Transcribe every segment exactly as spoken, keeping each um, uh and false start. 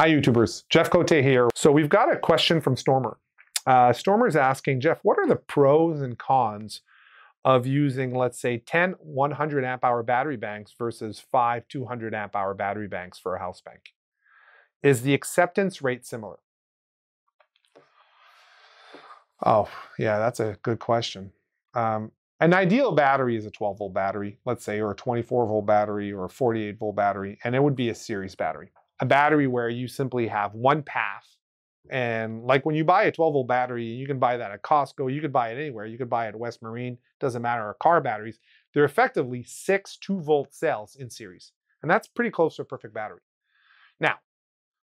Hi YouTubers, Jeff Cote here. So we've got a question from Stormer. Uh, Stormer's asking, Jeff, what are the pros and cons of using, let's say, ten one hundred amp hour battery banks versus five two hundred amp hour battery banks for a house bank? Is the acceptance rate similar? Oh, yeah, that's a good question. Um, an ideal battery is a twelve volt battery, let's say, or a twenty-four volt battery or a forty-eight volt battery, and it would be a series battery. A battery where you simply have one path. And like when you buy a twelve volt battery, you can buy that at Costco, you could buy it anywhere, you could buy it at West Marine, doesn't matter, or car batteries. They're effectively six two volt cells in series. And that's pretty close to a perfect battery. Now,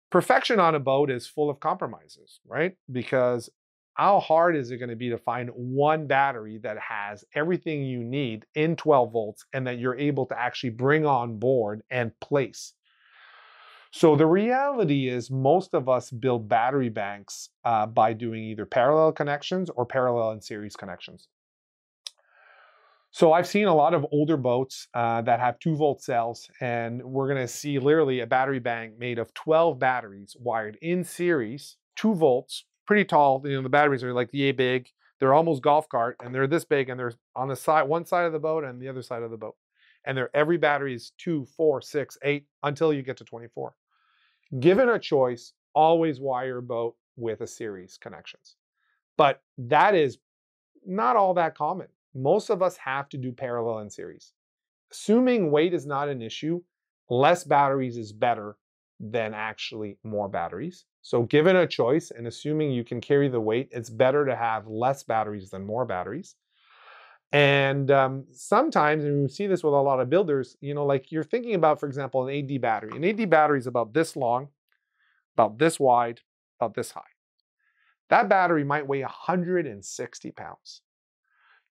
perfection on a boat is full of compromises, right? Because how hard is it going to be to find one battery that has everything you need in twelve volts and that you're able to actually bring on board and place? So the reality is most of us build battery banks uh, by doing either parallel connections or parallel and series connections. So I've seen a lot of older boats uh, that have two volt cells, and we're going to see literally a battery bank made of twelve batteries wired in series, two volts, pretty tall. You know, the batteries are like yay big. They're almost golf cart, and they're this big, and they're on the side, one side of the boat and the other side of the boat. And they're, every battery is two, four, six, eight, until you get to twenty-four. Given a choice, always wire your boat with a series connections. But that is not all that common. Most of us have to do parallel and series. Assuming weight is not an issue, less batteries is better than actually more batteries. So given a choice and assuming you can carry the weight, it's better to have less batteries than more batteries. And um, sometimes, and we see this with a lot of builders, you know, like you're thinking about, for example, an A D battery. An A D battery is about this long, about this wide, about this high. That battery might weigh one hundred sixty pounds.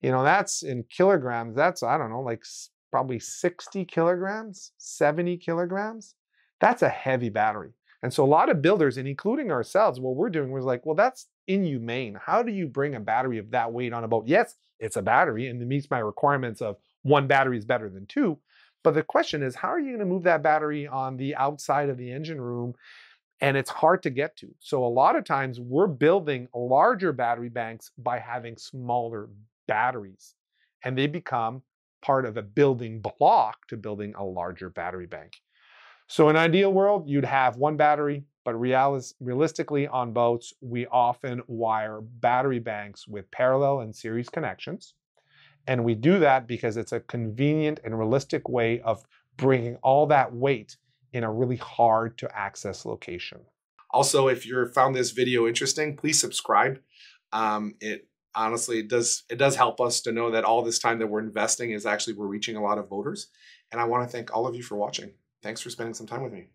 You know, that's in kilograms. That's, I don't know, like probably sixty kilograms, seventy kilograms. That's a heavy battery. And so a lot of builders, and including ourselves, what we're doing was like, well, that's inhumane. How do you bring a battery of that weight on a boat? Yes, it's a battery and it meets my requirements of one battery is better than two. But the question is, how are you going to move that battery on the outside of the engine room? And it's hard to get to. So a lot of times we're building larger battery banks by having smaller batteries, and they become part of a building block to building a larger battery bank. So in an ideal world, you'd have one battery, but realis- realistically on boats, we often wire battery banks with parallel and series connections. And we do that because it's a convenient and realistic way of bringing all that weight in a really hard to access location. Also, if you found this video interesting, please subscribe. Um, it honestly, it does, it does help us to know that all this time that we're investing is actually, we're reaching a lot of voters. And I want to thank all of you for watching. Thanks for spending some time with me.